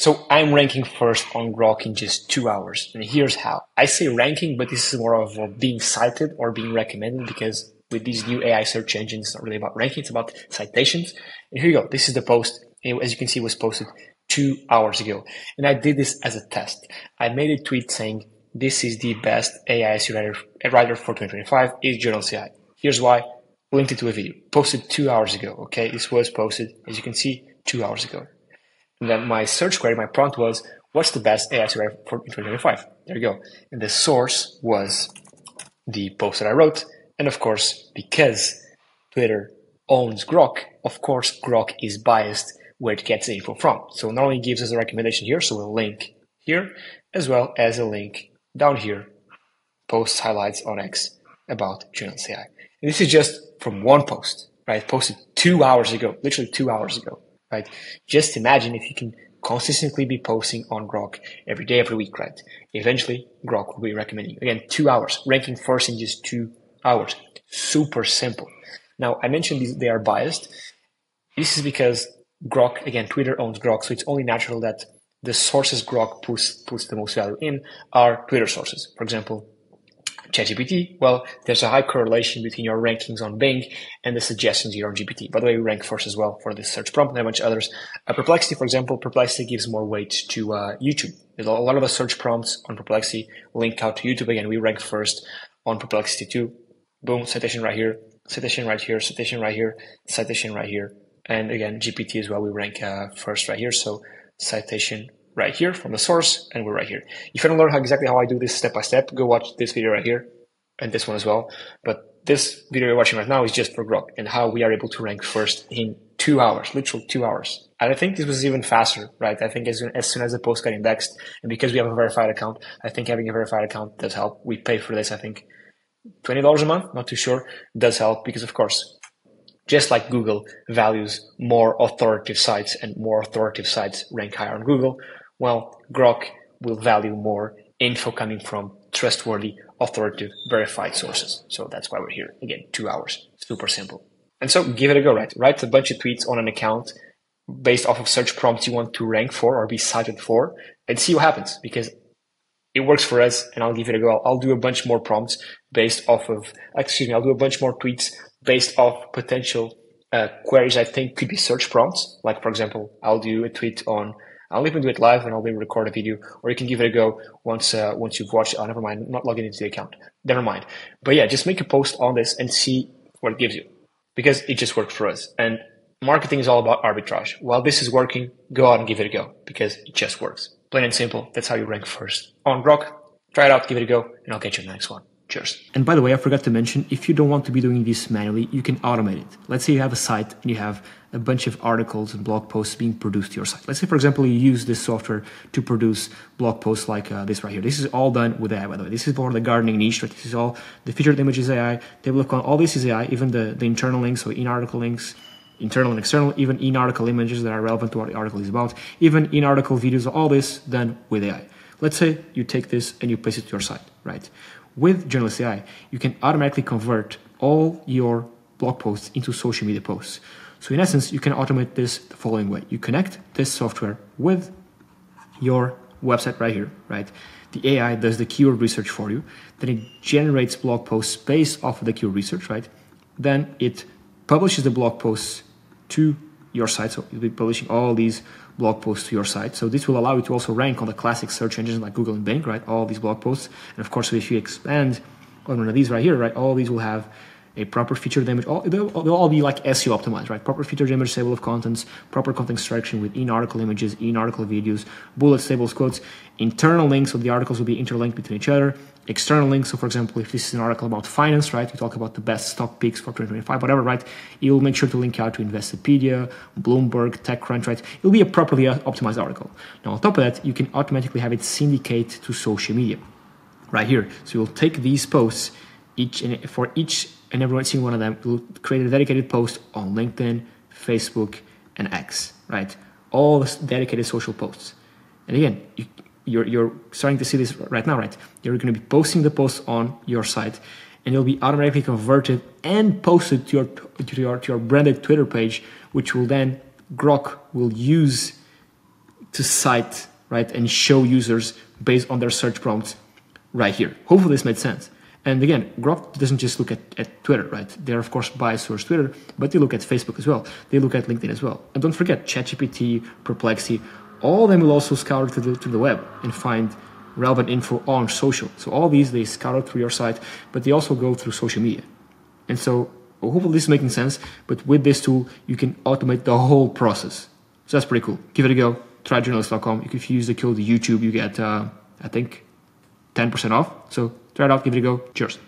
So I'm ranking first on Grok in just 2 hours. And here's how. I say ranking, but this is more of being cited or being recommended, because with these new AI search engines, it's not really about ranking, it's about citations. And here you go. This is the post. As you can see, it was posted 2 hours ago. And I did this as a test. I made a tweet saying, this is the best AI SEO writer for 2025 is JournalCI. Here's why. Linked it to a video. Posted 2 hours ago. Okay. This was posted, as you can see, 2 hours ago. And then my search query, my prompt was, what's the best AI SEO for 2025? There you go. And the source was the post that I wrote. And of course, because Twitter owns Grok, of course, Grok is biased where it gets the info from. So not only gives us a recommendation here, so we'll link here, as well as a link down here, posts highlights on X about JournalCI. And this is just from one post, right? Posted 2 hours ago, literally 2 hours ago. Right? Just imagine if you can consistently be posting on Grok every day, every week, right? Eventually, Grok will be recommending. Again, 2 hours, ranking first in just 2 hours. Super simple. Now, I mentioned these, they are biased. This is because Grok, again, Twitter owns Grok, so it's only natural that the sources Grok puts the most value in are Twitter sources. For example, ChatGPT, well, there's a high correlation between your rankings on Bing and the suggestions here on GPT. By the way, we rank first as well for this search prompt and a bunch of others. Perplexity, for example, Perplexity gives more weight to YouTube. A lot of the search prompts on Perplexity link out to YouTube. Again, we rank first on Perplexity too. Boom, citation right here, citation right here, citation right here, citation right here. And again, GPT as well, we rank first right here. So citation right here from the source, and we're right here. If you want to learn how exactly how I do this step by step, go watch this video right here and this one as well. But this video you're watching right now is just for Grok and how we are able to rank first in 2 hours, literal 2 hours. And I think this was even faster, right? I think as soon as the post got indexed, and because we have a verified account, I think having a verified account does help. We pay for this, I think $20 a month, not too sure, does help because of course, just like Google values more authoritative sites and more authoritative sites rank higher on Google, well, Grok will value more info coming from trustworthy, authoritative, verified sources. So that's why we're here. Again, 2 hours, super simple. And so give it a go, right? Write a bunch of tweets on an account based off of search prompts you want to rank for or be cited for and see what happens, because it works for us and I'll give it a go. I'll do a bunch more prompts based off of, I'll do a bunch more tweets based off potential queries I think could be search prompts. Like for example, I'll do a tweet on, I'll even do it live and I'll even record a video, or you can give it a go once you've watched it. Oh, never mind, I'm not logging into the account. Never mind. But yeah, just make a post on this and see what it gives you, because it just worked for us. And marketing is all about arbitrage. While this is working, go out and give it a go because it just works. Plain and simple. That's how you rank first on Grok. Try it out, give it a go, and I'll catch you in the next one. Cheers. And by the way, I forgot to mention, if you don't want to be doing this manually, you can automate it. Let's say you have a site and you have a bunch of articles and blog posts being produced to your site. Let's say, for example, you use this software to produce blog posts like this right here. This is all done with AI, by the way. This is more the gardening niche, right? This is all the featured images AI, table of content, all this is AI, even the internal links, so in-article links, internal and external, even in-article images that are relevant to what the article is about, even in-article videos, all this done with AI. Let's say you take this and you paste it to your site, right? With Journalist AI, you can automatically convert all your blog posts into social media posts. So in essence, you can automate this the following way. You connect this software with your website right here, right? The AI does the keyword research for you. Then it generates blog posts based off of the keyword research, right? Then it publishes the blog posts to your site. So you'll be publishing all these blog posts to your site. So this will allow you to also rank on the classic search engines like Google and Bing, right? All these blog posts. And of course, if you expand on one of these right here, right? All these will have a proper featured image. They'll all be like SEO optimized, right? Proper featured image, table of contents, proper content extraction with in-article images, in-article videos, bullets, tables, quotes, internal links. So the articles will be interlinked between each other. External links. So for example, if this is an article about finance, right? We talk about the best stock picks for 2025, whatever, right? It will make sure to link out to Investopedia, Bloomberg, TechCrunch, right? It'll be a properly optimized article. Now, on top of that, you can automatically have it syndicate to social media right here. So you'll take these posts for each and every single one of them, will create a dedicated post on LinkedIn, Facebook, and X, right? All the dedicated social posts. And again, you're starting to see this right now, right? You're going to be posting the posts on your site, and it'll be automatically converted and posted to your branded Twitter page, which will then Grok will use to cite, right, and show users based on their search prompts right here. Hopefully this made sense. And again, Grok doesn't just look at Twitter, right? They're, of course, biased towards Twitter, but they look at Facebook as well. They look at LinkedIn as well. And don't forget, ChatGPT, Perplexity, all of them will also scour to the web and find relevant info on social. So all these, they scour through your site, but they also go through social media. And so hopefully this is making sense, but with this tool, you can automate the whole process. So that's pretty cool. Give it a go. Tryjournalist.com. If you use the code YouTube, you get, I think, 10% off. So try it out, give it a go. Cheers.